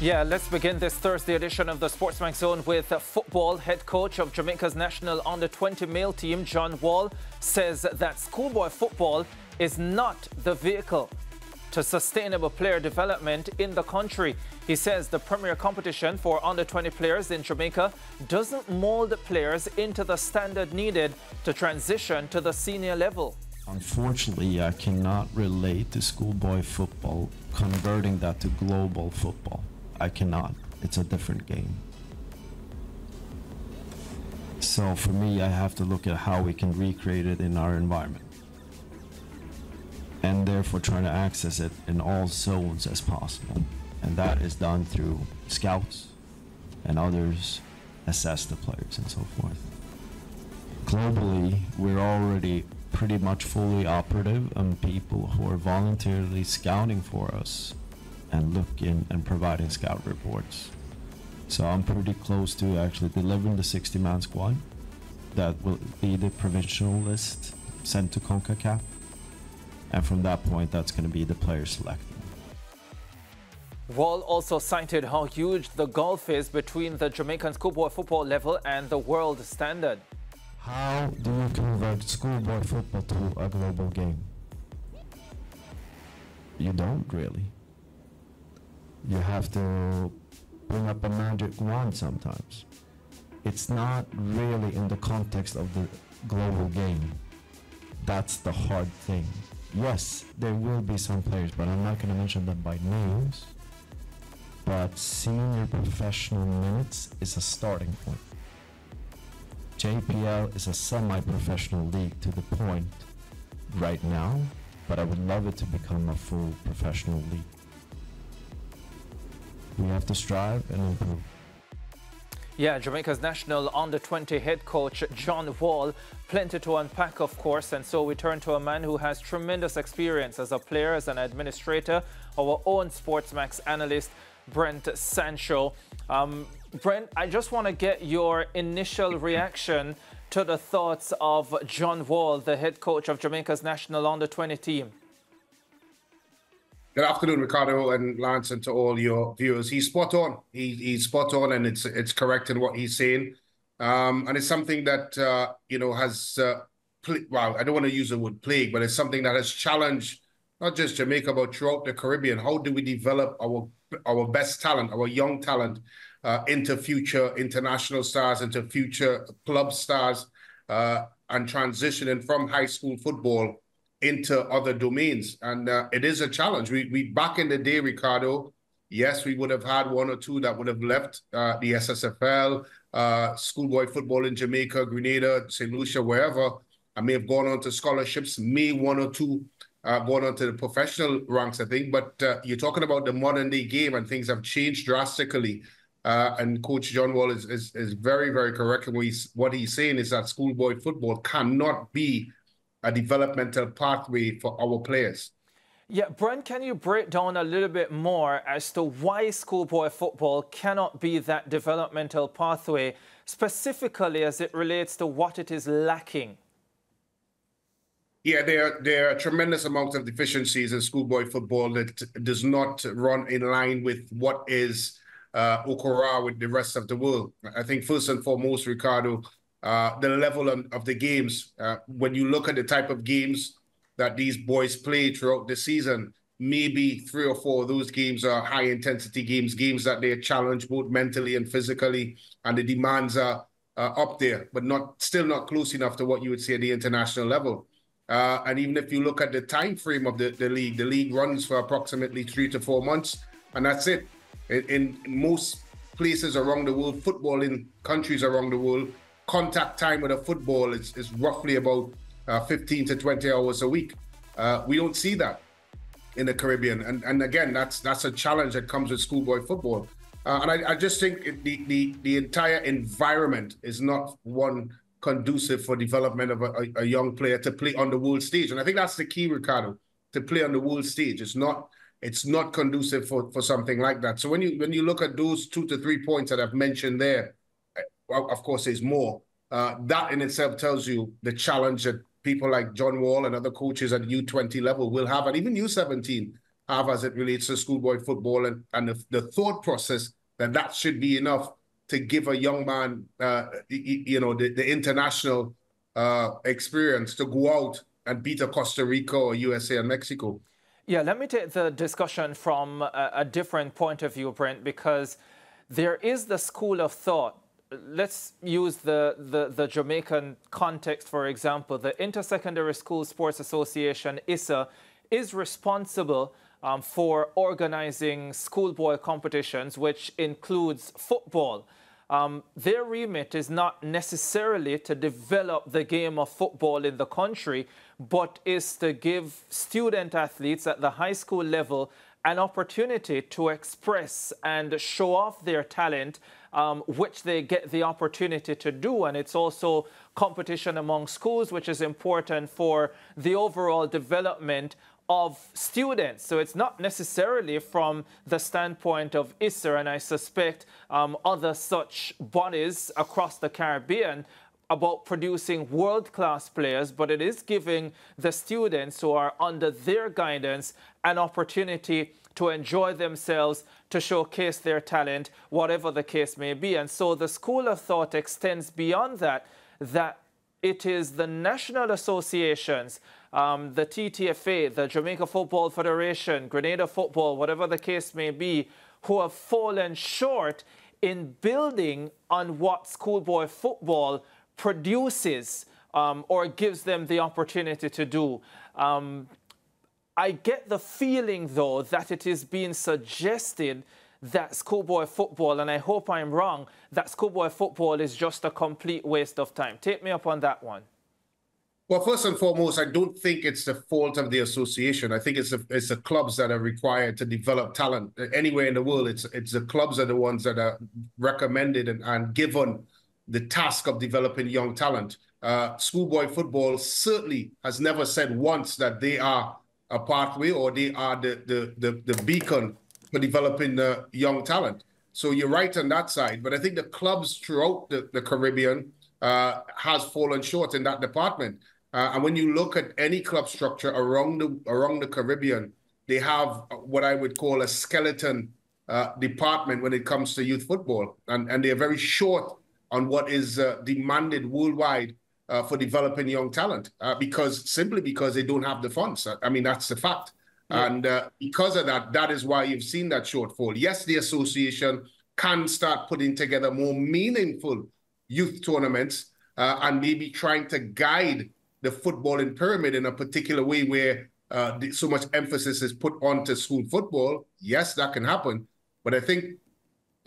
Yeah, let's begin this Thursday edition of the SportsMax Zone with football. Head coach of Jamaica's national under-20 male team, John Wall, says that schoolboy football is not the vehicle to sustainable player development in the country. He says the premier competition for under-20 players in Jamaica doesn't mold players into the standard needed to transition to the senior level. Unfortunately, I cannot relate to schoolboy football, converting that to global football. I cannot. It's a different game. So for me, I have to look at how we can recreate it in our environment, and therefore trying to access it in all zones as possible. And that is done through scouts and others, assess the players and so forth. Globally, we're already pretty much fully operative on people who are voluntarily scouting for us and looking and providing scout reports. So I'm pretty close to actually delivering the 60-man squad that will be the provisional list sent to CONCACAF. And from that point, that's going to be the player selected. Wall also cited how huge the gulf is between the Jamaican schoolboy football level and the world standard. How do you convert schoolboy football to a global game? You don't really. You have to bring up a magic wand sometimes. It's not really in the context of the global game. That's the hard thing. Yes, there will be some players, but I'm not going to mention them by names. But senior professional minutes is a starting point. JPL is a semi-professional league to the point right now, but I would love it to become a full professional league. We have to strive and improve. Yeah, Jamaica's national under-20 head coach John Wall, plenty to unpack, of course, and so we turn to a man who has tremendous experience as a player, as an administrator, our own SportsMax analyst, Brent Sancho. Brent, I just want to get your initial reaction to the thoughts of John Wall, the head coach of Jamaica's national under-20 team. Good afternoon, Ricardo and Lance, and to all your viewers. He's spot on. He's spot on, and it's correct in what he's saying. And it's something that, you know, has, well, I don't want to use the word plague, but it's something that has challenged not just Jamaica, but throughout the Caribbean. How do we develop our best talent, our young talent, into future international stars, into future club stars, and transitioning from high school football into other domains? And it is a challenge. We back in the day, Ricardo, yes, we would have had one or two that would have left the SSFL, schoolboy football in Jamaica, Grenada, St. Lucia, wherever. I may have gone on to scholarships, may one or two gone on to the professional ranks, I think. But you're talking about the modern day game, and things have changed drastically. And Coach John Wall is very, very correct. What he's saying is that schoolboy football cannot be a developmental pathway for our players. Yeah, Brent, can you break down a little bit more as to why schoolboy football cannot be that developmental pathway, specifically as it relates to what it is lacking? Yeah, there are tremendous amounts of deficiencies in schoolboy football that does not run in line with what is au courant with the rest of the world. I think first and foremost, Ricardo, the level of the games, when you look at the type of games that these boys play throughout the season, maybe 3 or 4 of those games are high-intensity games, games that they challenge both mentally and physically, and the demands are up there, but still not close enough to what you would say at the international level. And even if you look at the time frame of the league, the league runs for approximately 3 to 4 months, and that's it. In most places around the world, footballing countries around the world, contact time with a football is roughly about 15 to 20 hours a week. We don't see that in the Caribbean. And again, that's a challenge that comes with schoolboy football. And I just think the entire environment is not one conducive for development of a young player to play on the world stage. And I think that's the key, Ricardo, to play on the world stage. It's not it's not conducive for something like that. So when you look at those 2 to 3 points that I've mentioned there, well, of course, there's more. That in itself tells you the challenge that people like John Wall and other coaches at U20 level will have, and even U17 have, as it relates to schoolboy football, and the thought process that should be enough to give a young man, the international experience to go out and beat a Costa Rica or USA and Mexico. Yeah, let me take the discussion from a different point of view, Brent, because there is the school of thought. Let's use the Jamaican context, for example. The Intersecondary School Sports Association, ISSA, is responsible for organizing schoolboy competitions, which includes football. Their remit is not necessarily to develop the game of football in the country, but is to give student athletes at the high school level an opportunity to express and show off their talent, which they get the opportunity to do. And it's also competition among schools, which is important for the overall development of students. So it's not necessarily from the standpoint of ISSA, and I suspect other such bodies across the Caribbean, about producing world-class players, but it is giving the students who are under their guidance an opportunity to enjoy themselves, to showcase their talent, whatever the case may be. And so the school of thought extends beyond that, that it is the national associations, the TTFA, the Jamaica Football Federation, Grenada Football, whatever the case may be, who have fallen short in building on what schoolboy football produces or gives them the opportunity to do. I get the feeling, though, that it is being suggested that schoolboy football, and I hope I'm wrong, that schoolboy football is just a complete waste of time. Take me up on that one. Well, first and foremost, I don't think it's the fault of the association. I think it's the clubs that are required to develop talent. Anywhere in the world, it's the clubs are the ones that are recommended and given the task of developing young talent. Schoolboy football certainly has never said once that they are a pathway or they are the beacon for developing young talent. So you're right on that side. But I think the clubs throughout the Caribbean has fallen short in that department. And when you look at any club structure around the Caribbean, they have what I would call a skeleton department when it comes to youth football. And they are very short on what is demanded worldwide for developing young talent, simply because they don't have the funds. I mean, that's the fact. Yeah. And because of that, that is why you've seen that shortfall. Yes, the association can start putting together more meaningful youth tournaments and maybe trying to guide the footballing pyramid in a particular way where so much emphasis is put onto school football. Yes, that can happen. But I think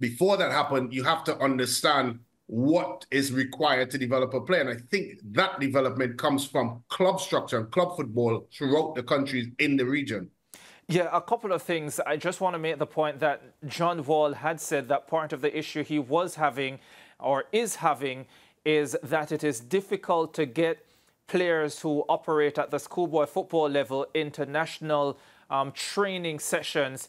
before that happened, you have to understand what is required to develop a player. And I think that development comes from club structure and club football throughout the countries in the region. Yeah, a couple of things. I just want to make the point that John Wall had said that part of the issue he was having or is having is that it is difficult to get players who operate at the schoolboy football level into national training sessions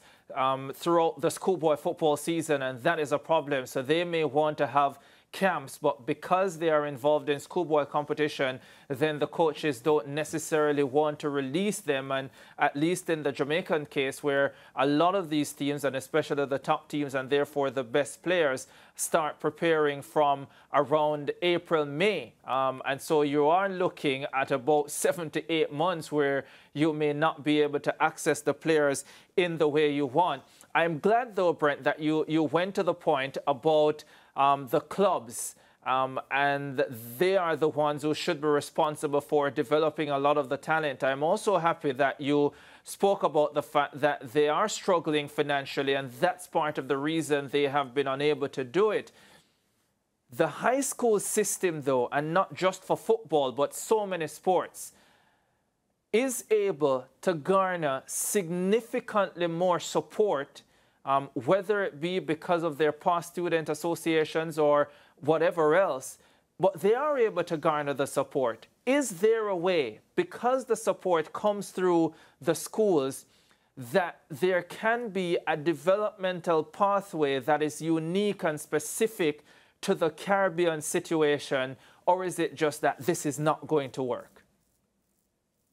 throughout the schoolboy football season, and that is a problem. So they may want to have camps, but because they are involved in schoolboy competition, then the coaches don't necessarily want to release them. And at least in the Jamaican case, where a lot of these teams, and especially the top teams, and therefore the best players, start preparing from around April, May. And so you are looking at about 7 to 8 months where you may not be able to access the players in the way you want. I'm glad, though, Brent, that you went to the point about the clubs, and they are the ones who should be responsible for developing a lot of the talent. I'm also happy that you spoke about the fact that they are struggling financially, and that's part of the reason they have been unable to do it. The high school system, though, and not just for football, but so many sports, is able to garner significantly more support, whether it be because of their past student associations or whatever else, but they are able to garner the support. Is there a way, because the support comes through the schools, that there can be a developmental pathway that is unique and specific to the Caribbean situation, or is it just that this is not going to work?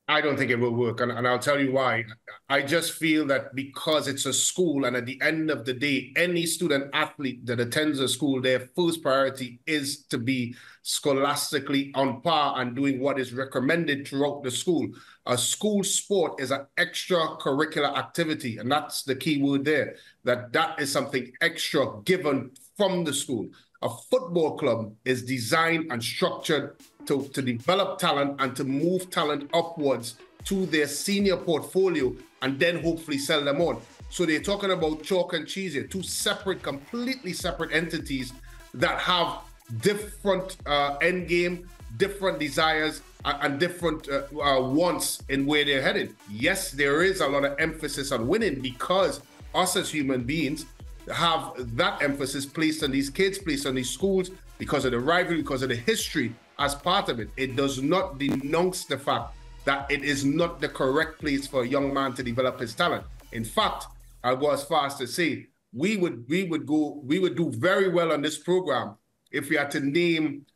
I don't think it will work, and I'll tell you why. I just feel that because it's a school, and at the end of the day, any student athlete that attends a school, their first priority is to be scholastically on par and doing what is recommended throughout the school. A school sport is an extracurricular activity, and that's the key word there, that is something extra given from the school. A football club is designed and structured to develop talent and to move talent upwards to their senior portfolio and then hopefully sell them on. So they're talking about chalk and cheese here, two separate, completely separate entities that have different end game, different desires, and different wants in where they're headed. Yes, there is a lot of emphasis on winning because us as human beings have that emphasis placed on these kids, placed on these schools, because of the rivalry, because of the history as part of it. It does not denounce the fact that it is not the correct place for a young man to develop his talent. In fact, I'll go as far as to say, we would do very well on this program if we had to name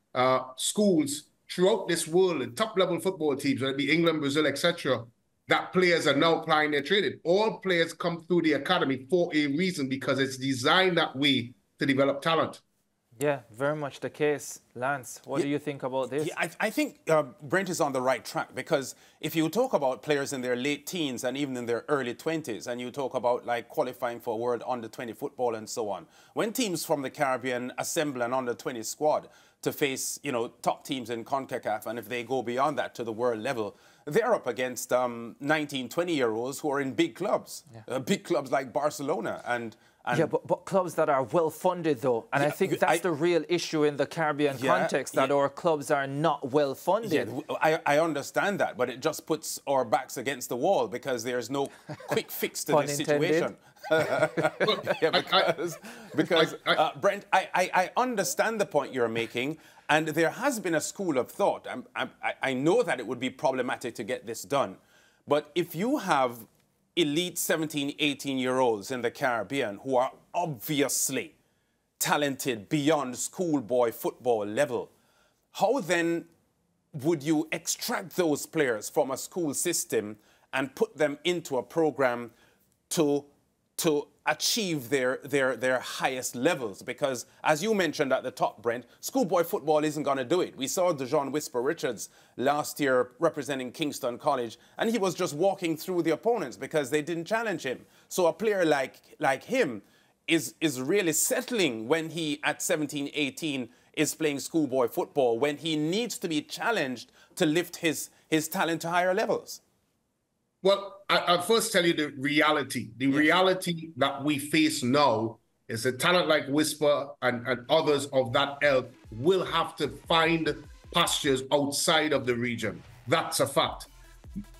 schools throughout this world, and top-level football teams, whether it be England, Brazil, etc., that players are now plying their trade. All players come through the academy for a reason, because it's designed that way to develop talent. Yeah, very much the case. Lance, what do you think about this? Yeah, I think Brent is on the right track, because if you talk about players in their late teens and even in their early 20s, and you talk about like qualifying for World Under-20 football and so on, when teams from the Caribbean assemble an Under-20 squad to face, you know, top teams in CONCACAF, and if they go beyond that to the world level, they're up against 19, 20-year-olds who are in big clubs, big clubs like Barcelona and yeah, but clubs that are well-funded, though. And yeah, I think that's the real issue in the Caribbean context, that our clubs are not well-funded. Yeah, I understand that, but it just puts our backs against the wall because there's no quick fix to this situation. Brent, I understand the point you're making, and there has been a school of thought. I know that it would be problematic to get this done, but if you have elite 17, 18-year-olds in the Caribbean who are obviously talented beyond schoolboy football level, how then would you extract those players from a school system and put them into a program to achieve their highest levels? Because, as you mentioned at the top, Brent, schoolboy football isn't going to do it. We saw Dujon Whisper Richards last year representing Kingston College, and he was just walking through the opponents because they didn't challenge him. So a player like him is really settling when he, at 17, 18, is playing schoolboy football, when he needs to be challenged to lift his talent to higher levels. Well, I'll first tell you the reality. The reality that we face now is that talent like Whisper and others of that ilk will have to find pastures outside of the region. That's a fact.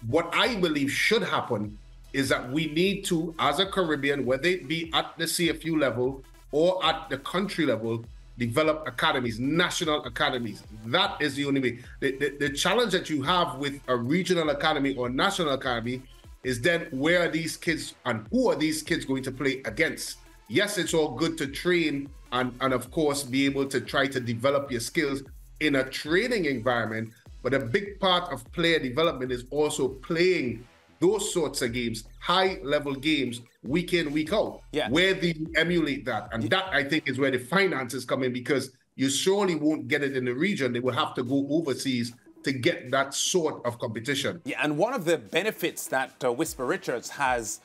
What I believe should happen is that we need to, as a Caribbean, whether it be at the CFU level or at the country level, develop academies, national academies. That is the only way. The challenge that you have with a regional academy or national academy is then where are these kids and who are these kids going to play against? Yes, it's all good to train and of course, be able to try to develop your skills in a training environment, but a big part of player development is also playing those sorts of games, high-level games, week in, week out, where they emulate that. And that, I think, is where the finances come in, because you surely won't get it in the region. They will have to go overseas to get that sort of competition. Yeah, and one of the benefits that Whisper Richards has,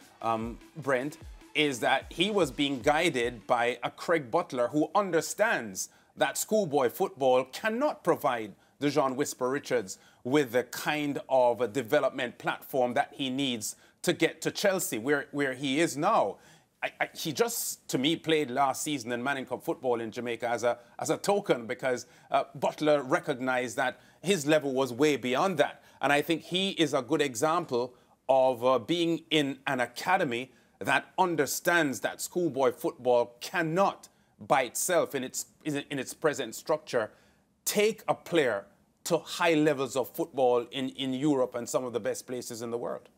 Brent, is that he was being guided by a Craig Butler who understands that schoolboy football cannot provide Dujon Whisper Richards with the kind of a development platform that he needs to get to Chelsea, where he is now. He just, to me, played last season in Man Cup football in Jamaica as a token, because Butler recognized that his level was way beyond that. And I think he is a good example of being in an academy that understands that schoolboy football cannot by itself in its present structure take a player to high levels of football in Europe and some of the best places in the world.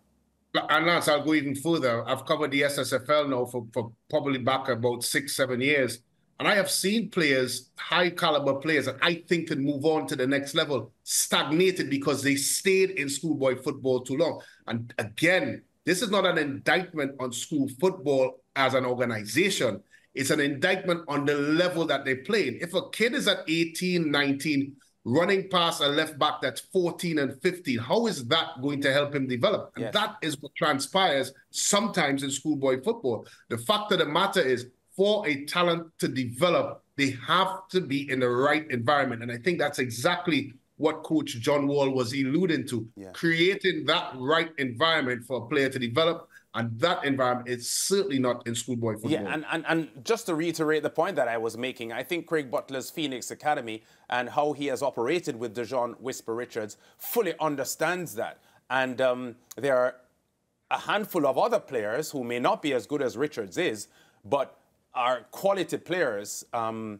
And Lance, I'll go even further. I've covered the SSFL now for probably back about 6-7 years. And I have seen players, high-caliber players, that I think can move on to the next level, stagnated because they stayed in schoolboy football too long. And again, this is not an indictment on school football as an organization. It's an indictment on the level that they played. If a kid is at 18, 19, running past a left back that's 14 and 15, how is that going to help him develop? And yes, that is what transpires sometimes in schoolboy football. The fact of the matter is, for a talent to develop, they have to be in the right environment. And I think that's exactly what Coach John Wall was alluding to, creating that right environment for a player to develop. And that environment is certainly not in schoolboy football. Yeah, and just to reiterate the point that I was making, I think Craig Butler's Phoenix Academy and how he has operated with Dujon Whisper Richards fully understands that. And there are a handful of other players who may not be as good as Richards is, but are quality players and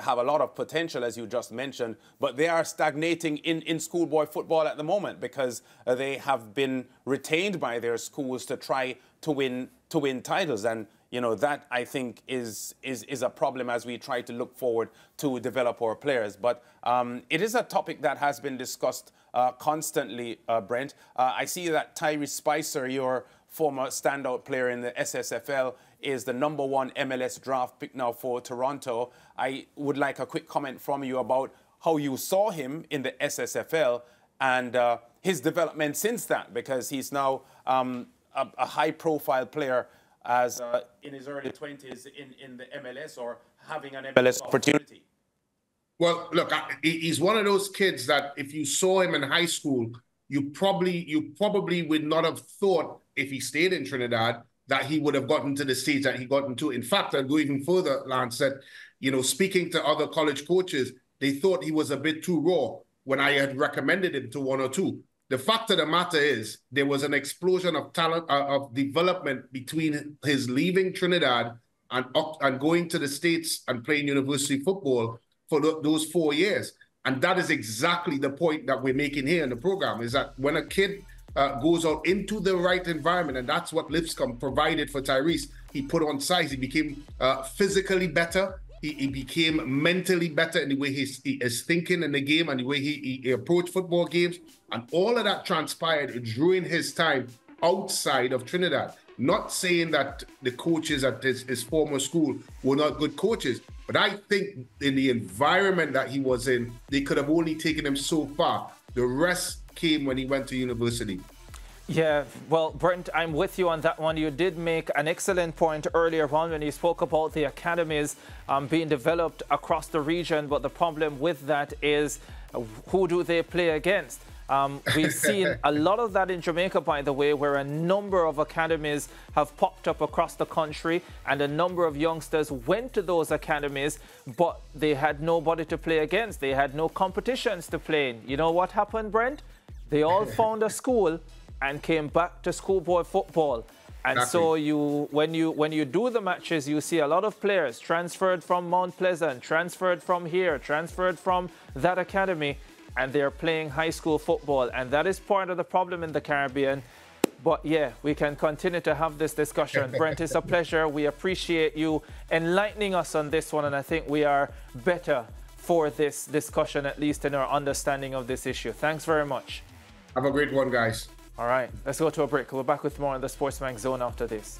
have a lot of potential, as you just mentioned, but they are stagnating in schoolboy football at the moment because they have been retained by their schools to try to win titles. And, you know, that, I think, is a problem as we try to look forward to develop our players. But it is a topic that has been discussed constantly, Brent. I see that Tyree Spicer, your former standout player in the SSFL, is the #1 MLS draft pick now for Toronto. I would like a quick comment from you about how you saw him in the SSFL and his development since that, because he's now a high-profile player as in his early 20s in the MLS, or having an MLS opportunity. Well, look, he's one of those kids that if you saw him in high school, you probably would not have thought, if he stayed in Trinidad, that he would have gotten to the stage that he got into. In fact, I'll go even further, Lance, that, you know, speaking to other college coaches, they thought he was a bit too raw when I had recommended him to one or two. The fact of the matter is, there was an explosion of talent, of development between his leaving Trinidad and going to the States and playing university football for those 4 years. And that is exactly the point that we're making here in the program, is that when a kid goes out into the right environment, and that's what Lipscomb provided for Tyrese. He put on size. He became physically better. He became mentally better in the way he is thinking in the game and the way he approached football games. And all of that transpired during his time outside of Trinidad. Not saying that the coaches at his former school were not good coaches, but I think in the environment that he was in, they could have only taken him so far. The rest came when he went to university. Yeah, well, Brent, I'm with you on that one. You did make an excellent point earlier on when you spoke about the academies being developed across the region, but the problem with that is who do they play against? We've seen a lot of that in Jamaica, by the way, where a number of academies have popped up across the country and a number of youngsters went to those academies, but they had nobody to play against. They had no competitions to play in. You know what happened, Brent? They all found a school and came back to schoolboy football. And exactly, so when you do the matches, you see a lot of players transferred from Mount Pleasant, transferred from here, transferred from that academy, and they're playing high school football. And that is part of the problem in the Caribbean. But yeah, we can continue to have this discussion. Brent, it's a pleasure. We appreciate you enlightening us on this one. And I think we are better for this discussion, at least in our understanding of this issue. Thanks very much. Have a great one, guys. All right, let's go to a break. We're back with more on the SportsMax Zone after this.